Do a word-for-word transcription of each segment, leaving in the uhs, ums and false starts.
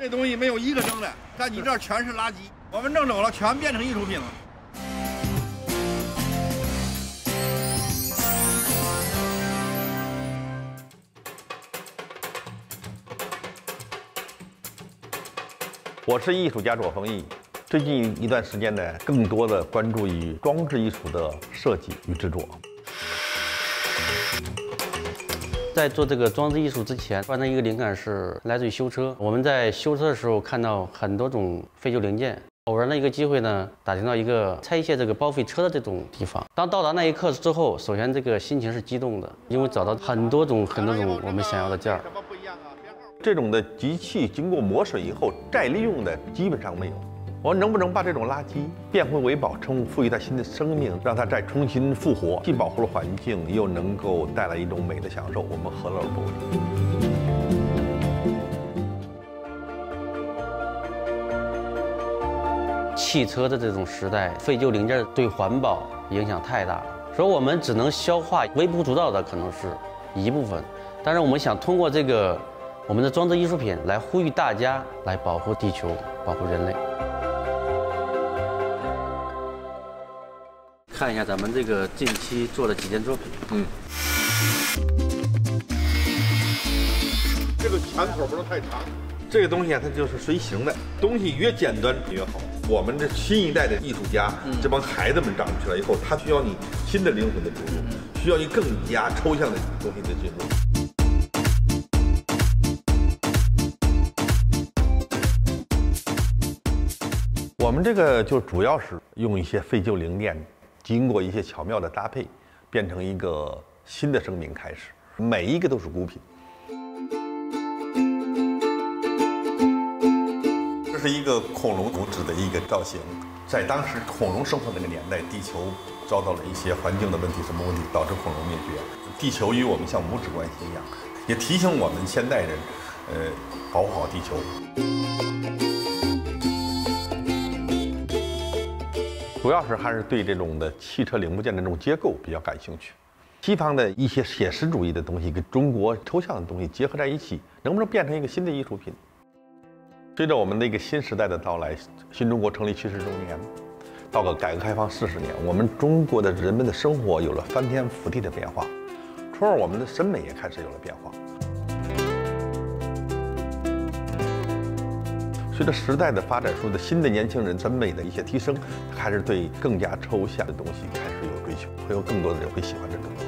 这东西没有一个扔的，在你这儿全是垃圾，我们挣走了全变成艺术品了。 我是艺术家左丰毅，最近一段时间呢，更多的关注于装置艺术的设计与制作。在做这个装置艺术之前，发生一个灵感是来自于修车。我们在修车的时候看到很多种废旧零件，偶然的一个机会呢，打听到一个拆卸这个报废车的这种地方。当到达那一刻之后，首先这个心情是激动的，因为找到很多种很多种我们想要的件儿。 这种的机器经过磨损以后再利用的基本上没有。我们能不能把这种垃圾变回为宝，充赋予它新的生命，让它再重新复活，既保护了环境，又能够带来一种美的享受，我们何乐而不为？汽车的这种时代，废旧零件对环保影响太大了，所以我们只能消化微不足道的，可能是一部分。但是我们想通过这个。 我们的装置艺术品来呼吁大家来保护地球，保护人类。看一下咱们这个近期做的几件作品。嗯。这个拳头不能太长。这个东西啊，它就是随行的，东西越简单越好。我们这新一代的艺术家，嗯、这帮孩子们长起来以后，他需要你新的灵魂的注入，嗯、需要你更加抽象的东西的进入。 我们这个就主要是用一些废旧零件，经过一些巧妙的搭配，变成一个新的生命开始。每一个都是孤品。这是一个恐龙骨质的一个造型，在当时恐龙生活那个年代，地球遭到了一些环境的问题，什么问题导致恐龙灭绝？地球与我们像母子关系一样，也提醒我们现代人，呃，保护好地球。 主要是还是对这种的汽车零部件的这种结构比较感兴趣。西方的一些写实主义的东西跟中国抽象的东西结合在一起，能不能变成一个新的艺术品？随着我们的一个新时代的到来，新中国成立七十周年，到了改革开放四十年，我们中国的人们的生活有了翻天覆地的变化，从而我们的审美也开始有了变化。随着时代的发展，随着新的年轻人审美的一些提升，还是对更加抽象的东西开始有追求，会有更多的人会喜欢这种东西。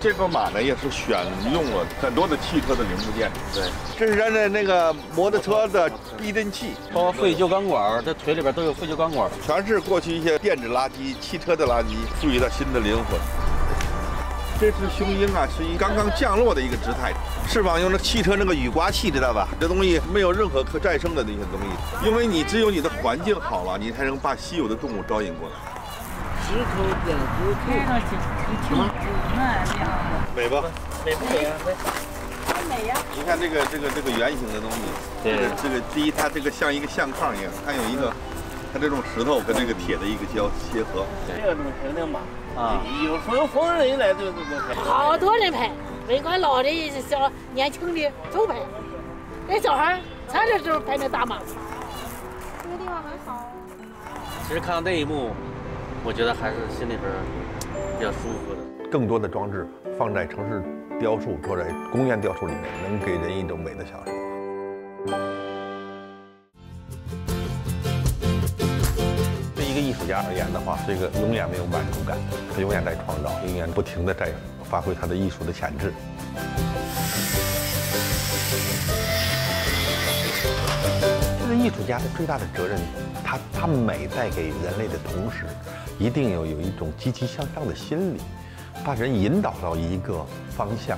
这个马呢，也是选用了很多的汽车的零部件。对，这是咱的那个摩托车的。 避震器，包括废旧钢管，这腿里边都有废旧钢管，全是过去一些电子垃圾、汽车的垃圾，赋予它新的灵魂。这是雄鹰啊，是一刚刚降落的一个姿态，翅膀用那汽车那个雨刮器，知道吧？这东西没有任何可再生的那些东西，因为你只有你的环境好了，你才能把稀有的动物招引过来。石头剪子布，什么？美吧？美不美啊？ 你看这个这个这个圆形的东西，这个这个第一，它这个像一个相框一样，它有一个，它这种石头跟这个铁的一个交结合。这个东西能嘛啊，有逢逢人来就就就好多人拍，没管老的、小、年轻的都拍，那小孩咱这时候拍那大马。这个地方很好。其实看到那一幕，我觉得还是心里边比较舒服的。更多的装置放在城市。 雕塑做在公园雕塑里面，能给人一种美的享受。对一个艺术家而言的话，是一个永远没有满足感，他永远在创造，永远不停地在发挥他的艺术的潜质。这个艺术家最大的责任，他他美带给人类的同时，一定要有一种积极向上的心理。 把人引导到一个方向。